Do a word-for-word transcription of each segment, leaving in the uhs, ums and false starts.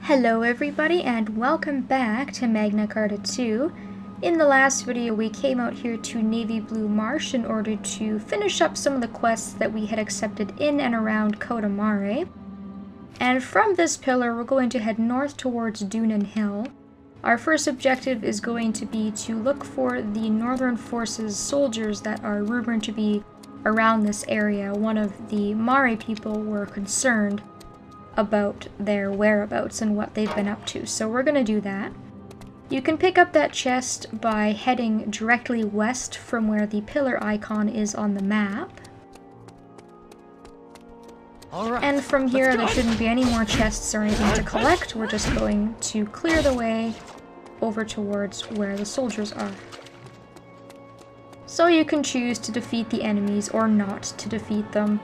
Hello everybody and welcome back to Magna Carta two. In the last video we came out here to Navy Blue Marsh in order to finish up some of the quests that we had accepted in and around Cota Mare. And from this pillar we're going to head north towards Dunan Hill. Our first objective is going to be to look for the Northern Forces soldiers that are rumored to be around this area. One of the Mare people were concerned about their whereabouts and what they've been up to, so we're gonna do that. You can pick up that chest by heading directly west from where the pillar icon is on the map. All right, and from here there shouldn't be any more chests or anything to collect. We're just going to clear the way over towards where the soldiers are. So you can choose to defeat the enemies or not to defeat them.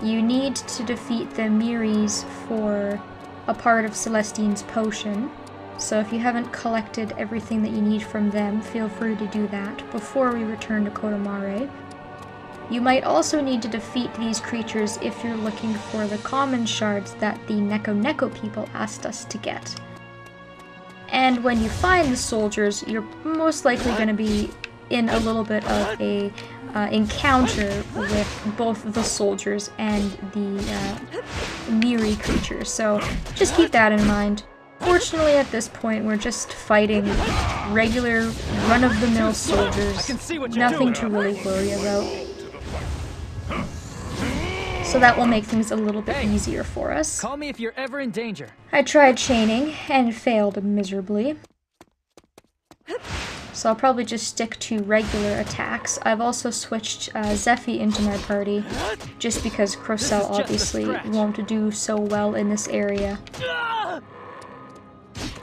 You need to defeat the Meres for a part of Celestine's potion, so if you haven't collected everything that you need from them, feel free to do that before we return to Cota Mare. You might also need to defeat these creatures if you're looking for the Kamond shards that the Nekoneko people asked us to get. And when you find the soldiers, you're most likely going to be in a little bit of a uh, encounter with both the soldiers and the uh, Mere creatures, so just keep that in mind. Fortunately, at this point, we're just fighting regular run-of-the-mill soldiers, nothing to really worry about. So that will make things a little bit easier for us. Call me if you're ever in danger. I tried chaining and failed miserably. So I'll probably just stick to regular attacks. I've also switched uh, Zephy into my party, just because Crocelle obviously won't do so well in this area.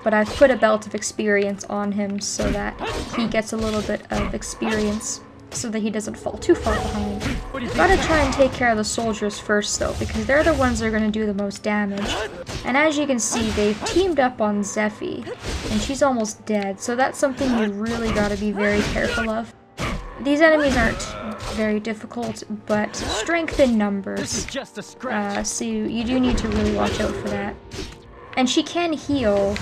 But I've put a belt of experience on him so that he gets a little bit of experience, so that he doesn't fall too far behind. Gotta try and take care of the soldiers first though, because they're the ones that are gonna do the most damage. And as you can see, they've teamed up on Zephy, and she's almost dead, so that's something you really gotta be very careful of. These enemies aren't very difficult, but strength in numbers, uh, so you, you do need to really watch out for that. And she can heal,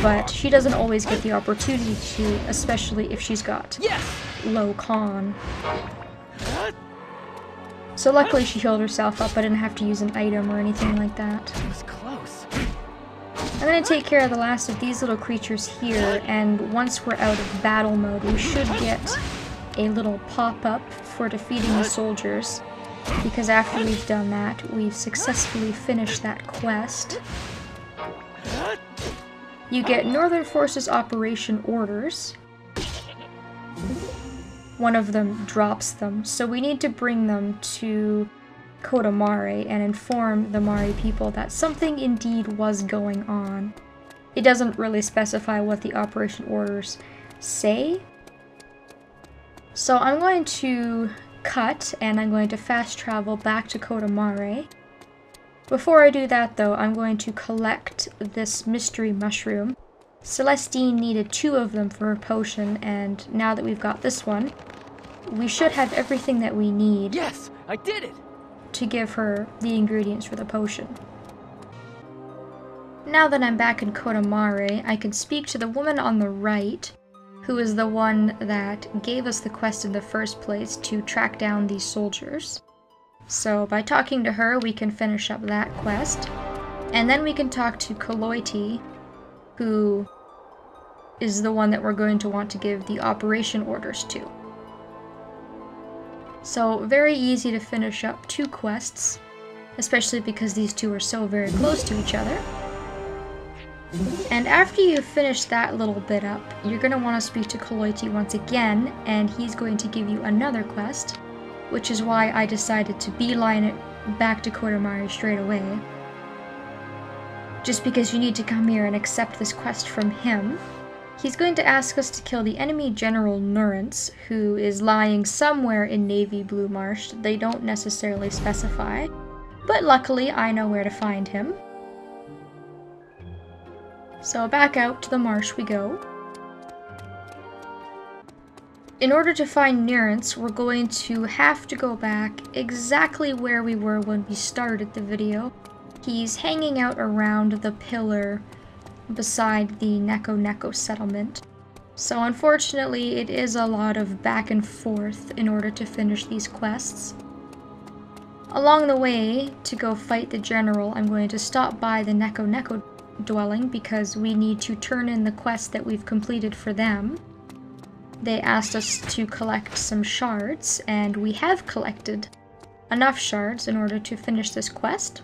but she doesn't always get the opportunity to, especially if she's got low con. So luckily she healed herself up. I didn't have to use an item or anything like that. I'm going to take care of the last of these little creatures here, and once we're out of battle mode, we should get a little pop-up for defeating the soldiers, because after we've done that, we've successfully finished that quest. You get Northern Forces Operation Orders. One of them drops them, so we need to bring them to Cota Mare and inform the Mare people that something indeed was going on. It doesn't really specify what the operation orders say. So I'm going to cut and I'm going to fast travel back to Cota Mare. Before I do that though, I'm going to collect this mystery mushroom. Celestine needed two of them for her potion, and now that we've got this one, we should have everything that we need. Yes, I did it! To give her the ingredients for the potion. Now that I'm back in Cota Mare, I can speak to the woman on the right, who is the one that gave us the quest in the first place to track down these soldiers. So by talking to her, we can finish up that quest, and then we can talk to Kiloty, who is the one that we're going to want to give the operation orders to. So very easy to finish up two quests, especially because these two are so very close to each other. And after you finish that little bit up, you're going to want to speak to Kiloty once again, and he's going to give you another quest, which is why I decided to beeline it back to Cota Mare straight away. Just because you need to come here and accept this quest from him. He's going to ask us to kill the enemy General Nurance, who is lying somewhere in Navy Blue Marsh. They don't necessarily specify, but luckily I know where to find him. So back out to the marsh we go. In order to find Nurance, we're going to have to go back exactly where we were when we started the video. He's hanging out around the pillar beside the Nekoneko settlement. So unfortunately, it is a lot of back and forth in order to finish these quests. Along the way, to go fight the general, I'm going to stop by the Nekoneko dwelling because we need to turn in the quest that we've completed for them. They asked us to collect some shards, and we have collected enough shards in order to finish this quest.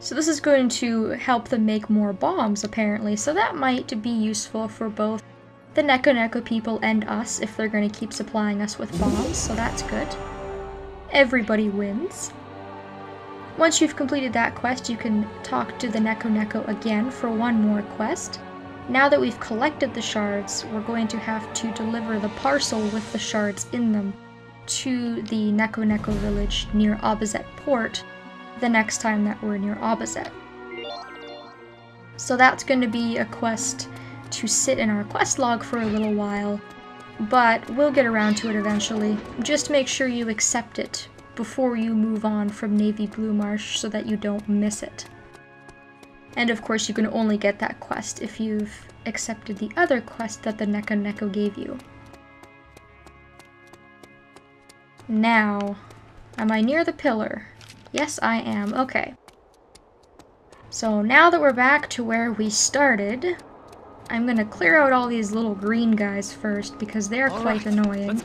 So this is going to help them make more bombs, apparently, so that might be useful for both the Nekoneko people and us if they're going to keep supplying us with bombs, so that's good. Everybody wins. Once you've completed that quest, you can talk to the Nekoneko again for one more quest. Now that we've collected the shards, we're going to have to deliver the parcel with the shards in them to the Nekoneko village near Abazet Port, the next time that we're near Abazet. So that's going to be a quest to sit in our quest log for a little while, but we'll get around to it eventually. Just make sure you accept it before you move on from Navy Blue Marsh so that you don't miss it. And of course you can only get that quest if you've accepted the other quest that the Nekoneko gave you. Now, am I near the pillar? Yes, I am. Okay. So now that we're back to where we started, I'm gonna clear out all these little green guys first because they're all quite right. annoying.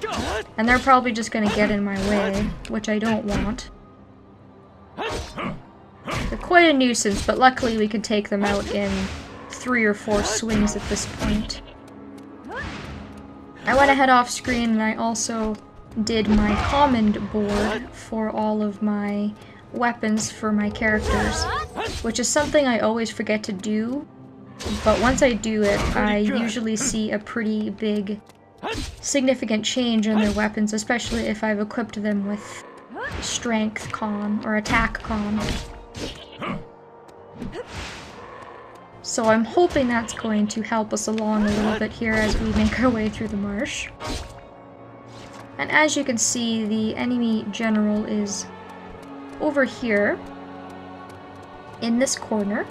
And they're probably just gonna get in my way, which I don't want. They're quite a nuisance, but luckily we can take them out in three or four swings at this point. I went ahead off screen and I also did my Kamond board for all of my weapons for my characters, which is something I always forget to do, but once I do it, I usually see a pretty big, significant change in their weapons, especially if I've equipped them with strength comm or attack comm. So I'm hoping that's going to help us along a little bit here as we make our way through the marsh. And as you can see, the enemy general is over here, in this corner.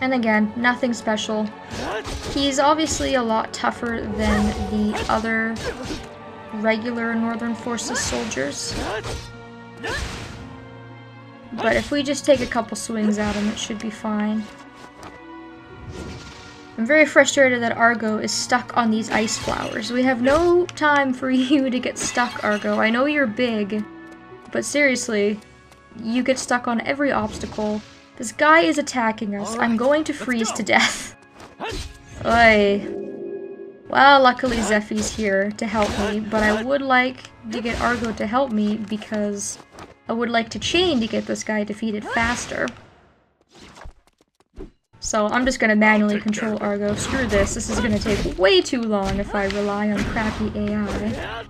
And again, nothing special. He's obviously a lot tougher than the other regular Northern Forces soldiers. But if we just take a couple swings at him, it should be fine. I'm very frustrated that Argo is stuck on these ice flowers. We have no time for you to get stuck, Argo. I know you're big, but seriously, you get stuck on every obstacle. This guy is attacking us. I'm going to freeze to death. Oy. Well, luckily Zephy's here to help me, but I would like to get Argo to help me because I would like to chain to get this guy defeated faster. So I'm just going to manually control Argo. Screw this. This is going to take way too long if I rely on crappy A I.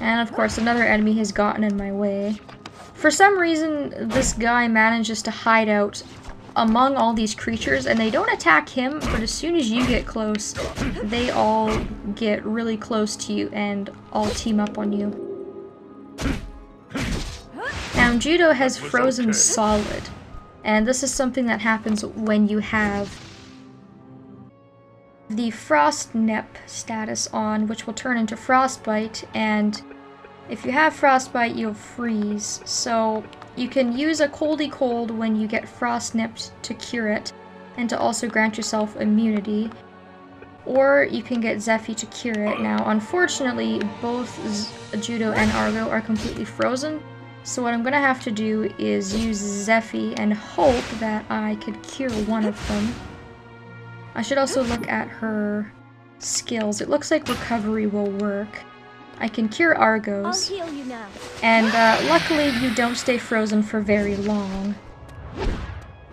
And of course another enemy has gotten in my way. For some reason this guy manages to hide out among all these creatures and they don't attack him, but as soon as you get close, they all get really close to you and all team up on you. Now Judo has frozen solid. And this is something that happens when you have the Frostnip status on, which will turn into Frostbite, and if you have Frostbite, you'll freeze. So you can use a Coldy Cold when you get Frostnipped to cure it, and to also grant yourself immunity. Or you can get Zephy to cure it. Now, unfortunately, both Judo and Argo are completely frozen. So what I'm going to have to do is use Zephy and hope that I could cure one of them. I should also look at her skills. It looks like recovery will work. I can cure Argo's. I'll heal you now. And uh, luckily you don't stay frozen for very long.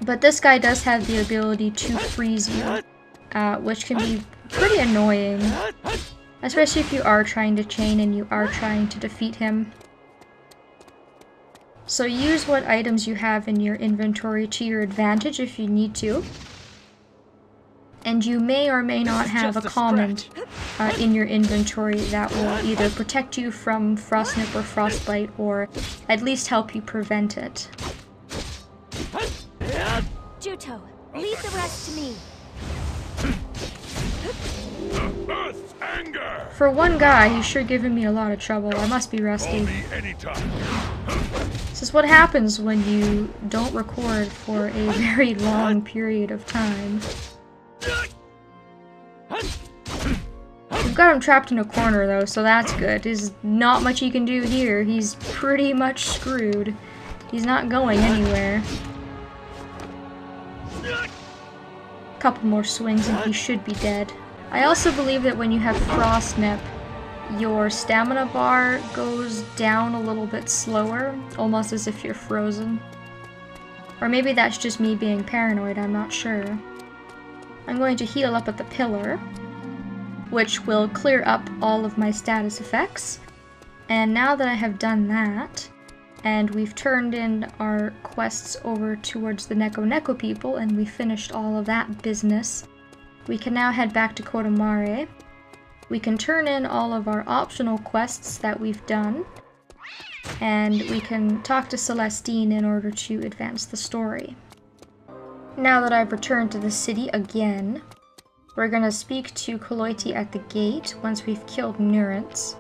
But this guy does have the ability to freeze you, uh, which can be pretty annoying. Especially if you are trying to chain and you are trying to defeat him. So use what items you have in your inventory to your advantage if you need to. and you may or may not have a, a Kamond uh, in your inventory that will either protect you from Frostnip or Frostbite, or at least help you prevent it. Judo, leave the rest to me. For one guy, he's sure giving me a lot of trouble. I must be rusty. This is what happens when you don't record for a very long period of time. We've got him trapped in a corner though, so that's good. There's not much he can do here. He's pretty much screwed. He's not going anywhere. A couple more swings and he should be dead. I also believe that when you have Frostnip, your stamina bar goes down a little bit slower, almost as if you're frozen. Or maybe that's just me being paranoid, I'm not sure. I'm going to heal up at the pillar, which will clear up all of my status effects. And now that I have done that, and we've turned in our quests over towards the Nekoneko people, and we finished all of that business, we can now head back to Cota Mare. We can turn in all of our optional quests that we've done, and we can talk to Celestine in order to advance the story. Now that I've returned to the city again, we're gonna speak to Kiloty at the gate once we've killed Nurance,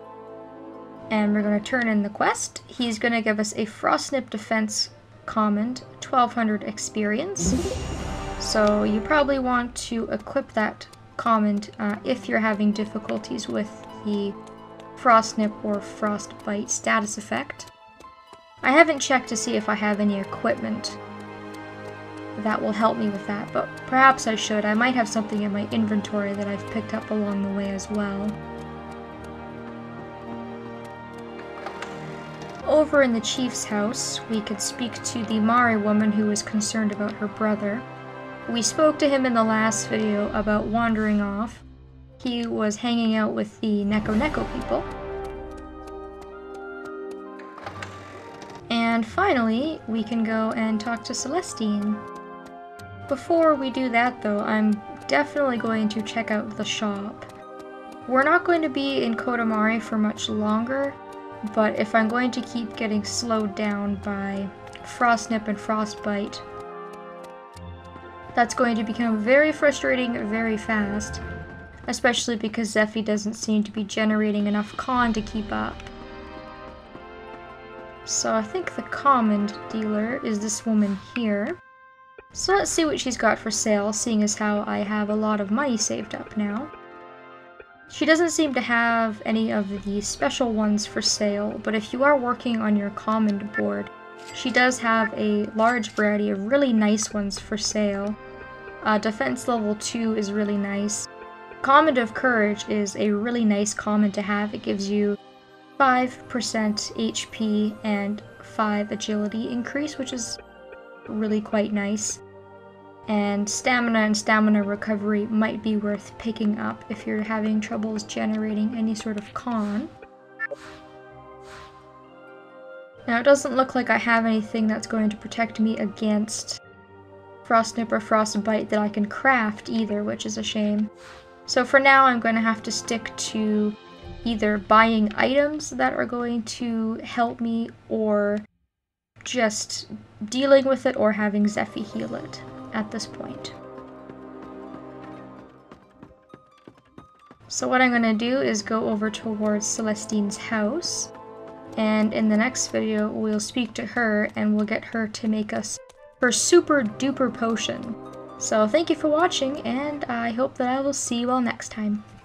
and we're gonna turn in the quest. He's gonna give us a Frostnip Defense Command, twelve hundred experience. So you probably want to equip that command uh, if you're having difficulties with the Frostnip or Frostbite status effect. I haven't checked to see if I have any equipment that will help me with that, but perhaps I should. I might have something in my inventory that I've picked up along the way as well. Over in the chief's house, we could speak to the Mari woman who was concerned about her brother. We spoke to him in the last video about wandering off. He was hanging out with the Nekoneko people. And finally, we can go and talk to Celestine. Before we do that though, I'm definitely going to check out the shop. We're not going to be in Cota Mare for much longer, but if I'm going to keep getting slowed down by Frostnip and Frostbite, that's going to become very frustrating very fast, especially because Zephy doesn't seem to be generating enough con to keep up. So I think the command dealer is this woman here. So let's see what she's got for sale, seeing as how I have a lot of money saved up now. She doesn't seem to have any of the special ones for sale, but if you are working on your command board, she does have a large variety of really nice ones for sale. Uh, defense level two is really nice. Command of Courage is a really nice command to have. It gives you five percent H P and five agility increase, which is really quite nice. And stamina and stamina recovery might be worth picking up if you're having troubles generating any sort of con. Now it doesn't look like I have anything that's going to protect me against Frostnip or Frostbite that I can craft either, which is a shame. So for now I'm going to have to stick to either buying items that are going to help me, or just dealing with it or having Zephy heal it at this point. So what I'm going to do is go over towards Celestine's house. And in the next video, we'll speak to her and we'll get her to make us her super duper potion. So thank you for watching, and I hope that I will see you all next time.